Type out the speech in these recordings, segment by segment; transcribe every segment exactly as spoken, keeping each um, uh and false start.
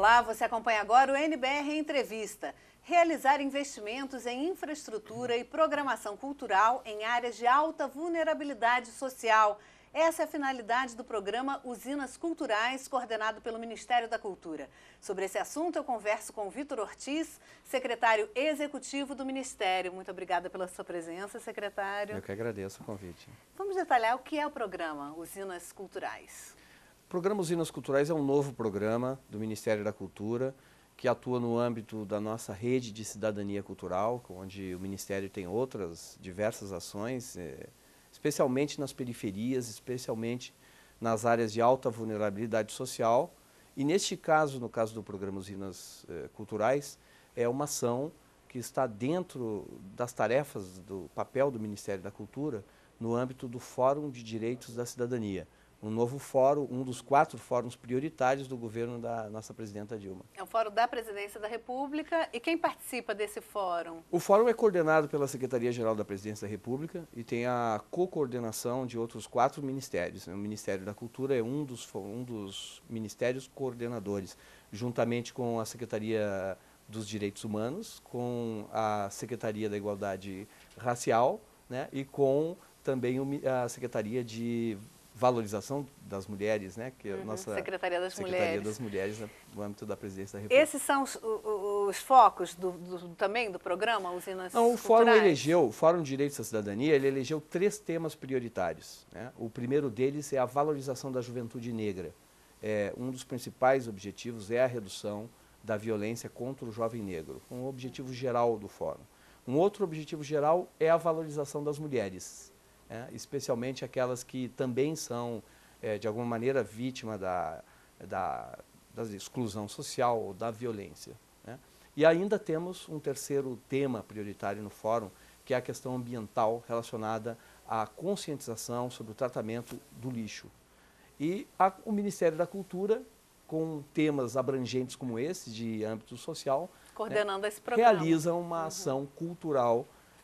Olá, você acompanha agora o N B R Entrevista. Realizar investimentos em infraestrutura e programação cultural em áreas de alta vulnerabilidade social. Essa é a finalidade do programa Usinas Culturais, coordenado pelo Ministério da Cultura. Sobre esse assunto, eu converso com o Vitor Ortiz, secretário executivo do Ministério. Muito obrigada pela sua presença, secretário. Eu que agradeço o convite. Vamos detalhar o que é o programa Usinas Culturais. O programa Usinas Culturais é um novo programa do Ministério da Cultura, que atua no âmbito da nossa rede de cidadania cultural, onde o Ministério tem outras diversas ações, eh, especialmente nas periferias, especialmente nas áreas de alta vulnerabilidade social. E neste caso, no caso do Programa Usinas eh, Culturais, é uma ação que está dentro das tarefas do papel do Ministério da Cultura no âmbito do Fórum de Direitos da Cidadania. Um novo fórum, um dos quatro fóruns prioritários do governo da nossa presidenta Dilma. É o fórum da Presidência da República. E quem participa desse fórum? O fórum é coordenado pela Secretaria-Geral da Presidência da República e tem a co-coordenação de outros quatro ministérios. O Ministério da Cultura é um dos, um dos ministérios coordenadores, juntamente com a Secretaria dos Direitos Humanos, com a Secretaria da Igualdade Racial, né, e com também a Secretaria de Valorização das Mulheres, né? Que é a uhum, nossa Secretaria das Secretaria Mulheres, das Mulheres né, no âmbito da Presidência da República. Esses são os, os, os focos do, do, também do programa Usinas Não, Culturais? O Fórum elegeu, o Fórum de Direitos da Cidadania, ele elegeu três temas prioritários, né? O primeiro deles é a valorização da juventude negra. É, um dos principais objetivos é a redução da violência contra o jovem negro, um objetivo geral do Fórum. Um outro objetivo geral é a valorização das mulheres, É, especialmente aquelas que também são, é, de alguma maneira, vítima da, da, da exclusão social ou da violência, né? E ainda temos um terceiro tema prioritário no fórum, que é a questão ambiental relacionada à conscientização sobre o tratamento do lixo. E a, o Ministério da Cultura, com temas abrangentes como esse, de âmbito social, coordenando, né, esse programa, realiza uma ação uhum. cultural,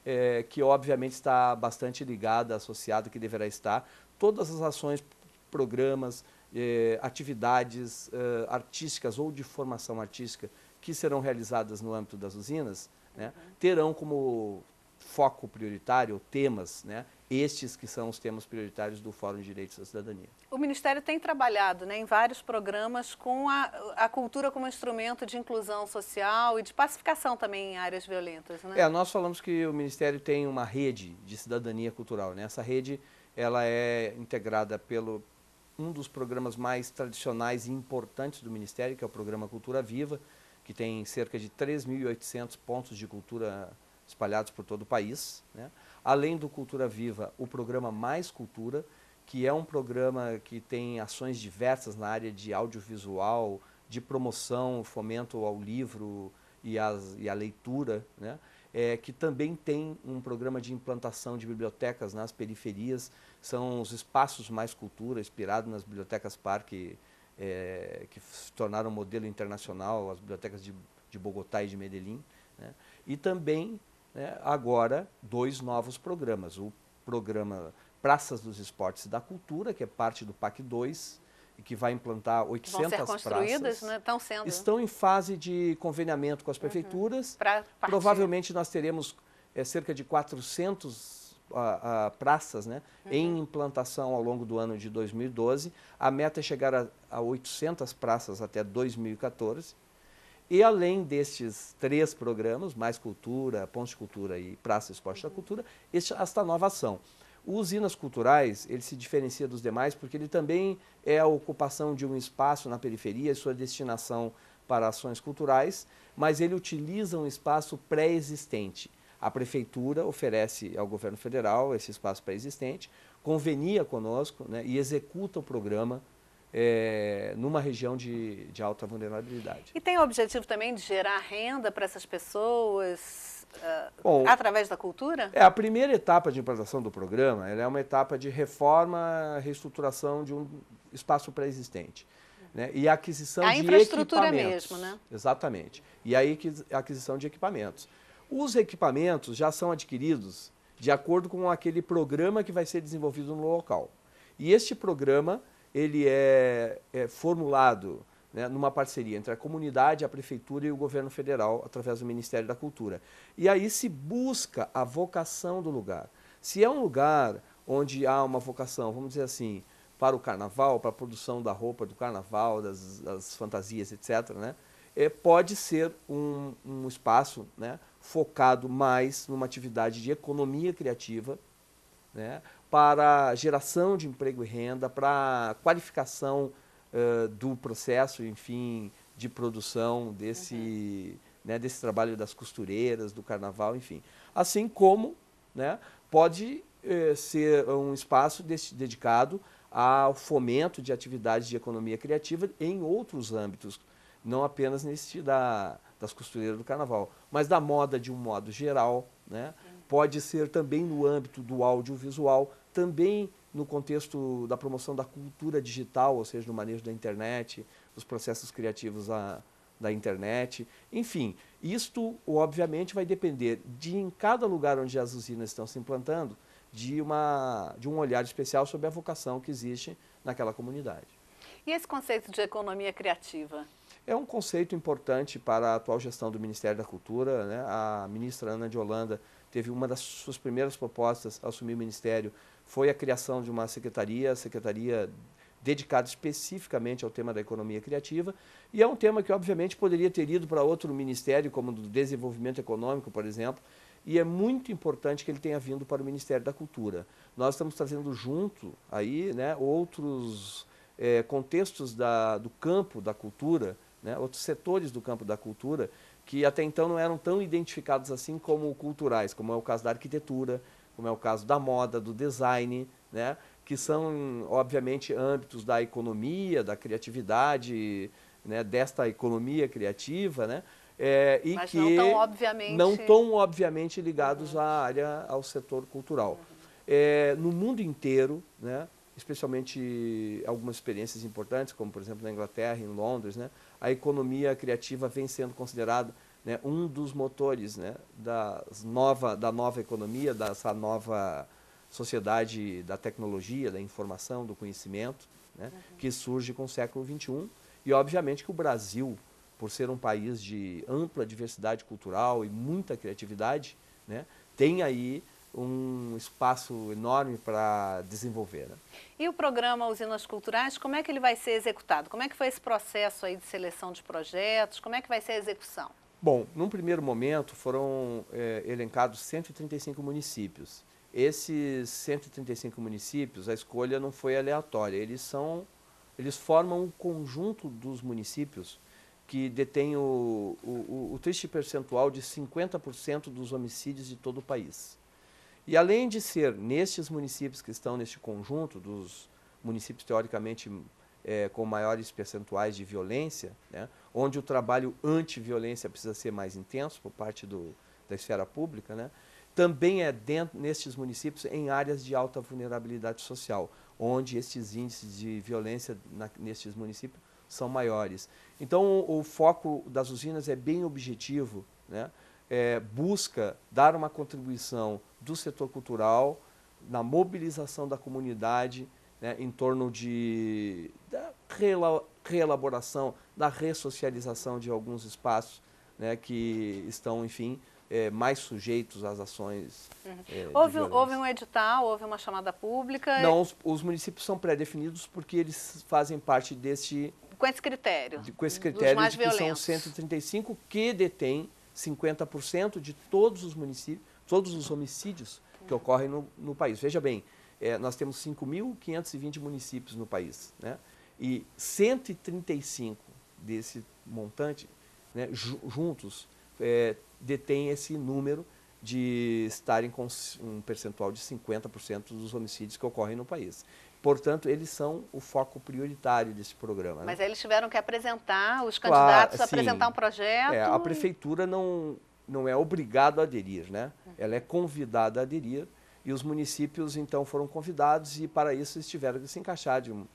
É, que obviamente está bastante ligada, associada, que deverá estar, todas as ações, programas, é, atividades é, artísticas ou de formação artística que serão realizadas no âmbito das usinas, né, uhum. terão como foco prioritário temas, né, estes que são os temas prioritários do Fórum de Direitos da Cidadania. O Ministério tem trabalhado, né, em vários programas com a, a cultura como instrumento de inclusão social e de pacificação também em áreas violentas, né? É, nós falamos que o Ministério tem uma rede de cidadania cultural, né? Essa rede ela é integrada pelo um dos programas mais tradicionais e importantes do Ministério, que é o Programa Cultura Viva, que tem cerca de três mil e oitocentos pontos de cultura espalhados por todo o país, né? Além do Cultura Viva, o programa Mais Cultura, que é um programa que tem ações diversas na área de audiovisual, de promoção, fomento ao livro e, as, e à leitura, né? É, que também tem um programa de implantação de bibliotecas nas periferias, são os espaços Mais Cultura, inspirado nas bibliotecas parque, é, que se tornaram modelo internacional, as bibliotecas de, de Bogotá e de Medellín, né? E também, né, agora, dois novos programas. O programa Praças dos Esportes e da Cultura, que é parte do PAC dois, e que vai implantar oitocentas praças. Vão ser construídas, né? Estão sendo. Estão em fase de conveniamento com as prefeituras. Uhum. Pra partir. Provavelmente nós teremos é, cerca de quatrocentas a, a, praças, né, uhum. em implantação ao longo do ano de dois mil e doze. A meta é chegar a, a oitocentas praças até dois mil e quatorze. E além destes três programas, Mais Cultura, Pontos de Cultura e Praça Esporte da Cultura, esta nova ação. O Usinas Culturais, ele se diferencia dos demais porque ele também é a ocupação de um espaço na periferia e sua destinação para ações culturais, mas ele utiliza um espaço pré-existente. A Prefeitura oferece ao Governo Federal esse espaço pré-existente, convenia conosco, né, e executa o programa É, numa região de, de alta vulnerabilidade. E tem o objetivo também de gerar renda para essas pessoas uh, Bom, através da cultura? É, a primeira etapa de implantação do programa ela é uma etapa de reforma, reestruturação de um espaço pré-existente, né, e aquisição a de equipamentos. A infraestrutura mesmo, né? Exatamente. E a aquisição de equipamentos. Os equipamentos já são adquiridos de acordo com aquele programa que vai ser desenvolvido no local. E este programa ele é, é formulado né, numa parceria entre a comunidade, a prefeitura e o governo federal, através do Ministério da Cultura. E aí se busca a vocação do lugar. Se é um lugar onde há uma vocação, vamos dizer assim, para o carnaval, para a produção da roupa do carnaval, das, das fantasias, etcétera, né? É, pode ser um, um espaço, né, focado mais numa atividade de economia criativa, né, para geração de emprego e renda, para qualificação uh, do processo, enfim, de produção desse, uhum. né, desse trabalho das costureiras, do carnaval, enfim. Assim como, né, pode uh, ser um espaço desse, dedicado ao fomento de atividades de economia criativa em outros âmbitos, não apenas nesse da, das costureiras do carnaval, mas da moda de um modo geral, né? Pode ser também no âmbito do audiovisual, também no contexto da promoção da cultura digital, ou seja, no manejo da internet, dos processos criativos a, da internet, enfim. Isto, obviamente, vai depender de, em cada lugar onde as usinas estão se implantando, de, uma, de um olhar especial sobre a vocação que existe naquela comunidade. E esse conceito de economia criativa? É um conceito importante para a atual gestão do Ministério da Cultura, né? A ministra Ana de Holanda teve uma das suas primeiras propostas a assumir o Ministério, foi a criação de uma secretaria, secretaria dedicada especificamente ao tema da economia criativa, e é um tema que, obviamente, poderia ter ido para outro ministério, como o do desenvolvimento econômico, por exemplo, e é muito importante que ele tenha vindo para o Ministério da Cultura. Nós estamos trazendo junto aí, né, outros é, contextos da, do campo da cultura, né, outros setores do campo da cultura que até então não eram tão identificados assim como culturais, como é o caso da arquitetura, como é o caso da moda, do design, né, que são, obviamente, âmbitos da economia, da criatividade, né, desta economia criativa, né, é, e mas que não tão obviamente, não tão obviamente ligados uhum. à área, ao setor cultural. Uhum. É, no mundo inteiro, né, especialmente algumas experiências importantes, como, por exemplo, na Inglaterra, em Londres, né, a economia criativa vem sendo considerada, né, um dos motores, né, das nova, da nova economia, dessa nova sociedade da tecnologia, da informação, do conhecimento, né, uhum. que surge com o século vinte e um. E, obviamente, que o Brasil, por ser um país de ampla diversidade cultural e muita criatividade, né, tem aí um espaço enorme para desenvolver, né? E o programa Usinas Culturais, como é que ele vai ser executado? Como é que foi esse processo aí de seleção de projetos? Como é que vai ser a execução? Bom, num primeiro momento foram é, elencados cento e trinta e cinco municípios. Esses cento e trinta e cinco municípios, a escolha não foi aleatória. Eles são, eles formam um conjunto dos municípios que detêm o, o, o triste percentual de cinquenta por cento dos homicídios de todo o país. E além de ser nestes municípios que estão neste conjunto, dos municípios teoricamente é, com maiores percentuais de violência, né, onde o trabalho anti-violência precisa ser mais intenso por parte do, da esfera pública, né, também é dentro, nestes municípios em áreas de alta vulnerabilidade social, onde estes índices de violência na, nestes municípios são maiores. Então o, o foco das usinas é bem objetivo, né, é, busca dar uma contribuição do setor cultural, na mobilização da comunidade, né, em torno de, da reelaboração, da ressocialização de alguns espaços, né, que estão, enfim, é, mais sujeitos às ações. Uhum. É, houve, houve um edital, houve uma chamada pública? Não, os, os municípios são pré-definidos porque eles fazem parte deste... Com esse critério? De, com esse critério de que violentos. São cento e trinta e cinco que detêm cinquenta por cento de todos os municípios, todos os homicídios que ocorrem no, no país. Veja bem, é, nós temos cinco mil quinhentos e vinte municípios no país, né? E cento e trinta e cinco desse montante, né, juntos, é, detém esse número de estarem com um percentual de cinquenta por cento dos homicídios que ocorrem no país. Portanto, eles são o foco prioritário desse programa, né? Mas aí eles tiveram que apresentar, os candidatos, claro, apresentar um projeto... É, a prefeitura não... não é obrigado a aderir, né? Ela é convidada a aderir e os municípios, então, foram convidados e, para isso, eles tiveram que se encaixar de um,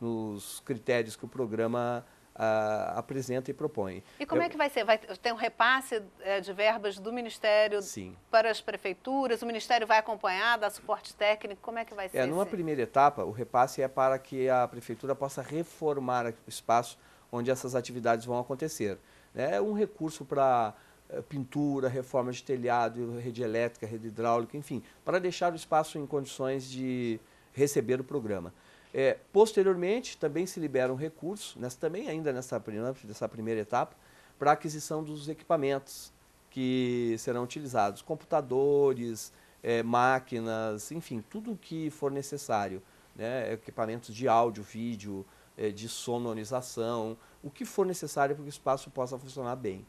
nos critérios que o programa uh, apresenta e propõe. E como Eu, é que vai ser? Vai ter um repasse é, de verbas do Ministério sim. para as prefeituras? O Ministério vai acompanhar, dá suporte técnico? Como é que vai ser? É, numa esse? primeira etapa, o repasse é para que a prefeitura possa reformar o espaço onde essas atividades vão acontecer. É um recurso para pintura, reforma de telhado, rede elétrica, rede hidráulica, enfim, para deixar o espaço em condições de receber o programa. É, posteriormente, também se libera um recurso, nessa, também ainda nessa, nessa primeira etapa, para a aquisição dos equipamentos que serão utilizados, computadores, é, máquinas, enfim, tudo o que for necessário, né? Equipamentos de áudio, vídeo, é, de sonorização, o que for necessário para que o espaço possa funcionar bem.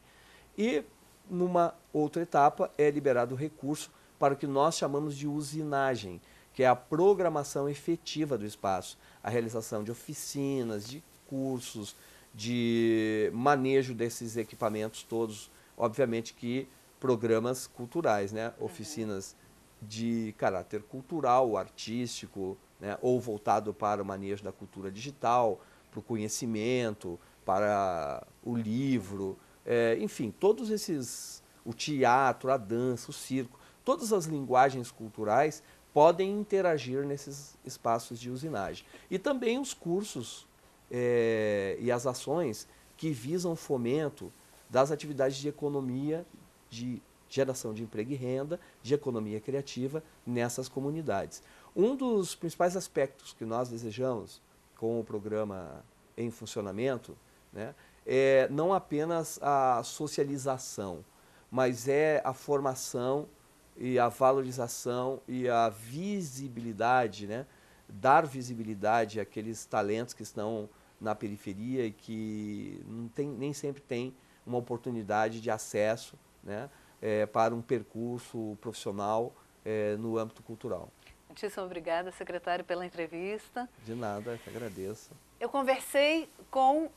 E, numa outra etapa, é liberado o recurso para o que nós chamamos de usinagem, que é a programação efetiva do espaço, a realização de oficinas, de cursos, de manejo desses equipamentos todos, obviamente que programas culturais, né? Oficinas de caráter cultural, artístico, né? Ou voltado para o manejo da cultura digital, para o conhecimento, para o livro, é, enfim, todos esses, o teatro, a dança, o circo, todas as linguagens culturais podem interagir nesses espaços de usinagem. E também os cursos é, e as ações que visam o fomento das atividades de economia, de geração de emprego e renda, de economia criativa nessas comunidades. Um dos principais aspectos que nós desejamos com o programa em funcionamento, né, é não apenas a socialização, mas é a formação e a valorização e a visibilidade, né? Dar visibilidade àqueles talentos que estão na periferia e que não tem, nem sempre tem uma oportunidade de acesso, né? É, para um percurso profissional é, no âmbito cultural. Muitíssimo obrigada, secretário, pela entrevista. De nada, que agradeço. Eu conversei com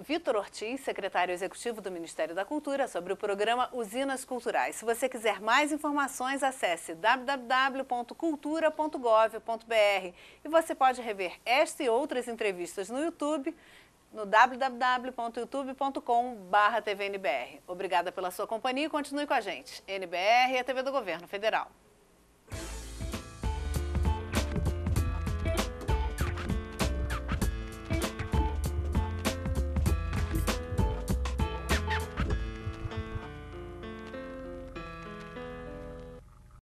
Vitor Ortiz, secretário executivo do Ministério da Cultura, sobre o programa Usinas Culturais. Se você quiser mais informações, acesse w w w ponto cultura ponto gov ponto br e você pode rever esta e outras entrevistas no YouTube, no w w w ponto youtube ponto com barra T V N B R. Obrigada pela sua companhia e continue com a gente. N B R é a T V do Governo Federal.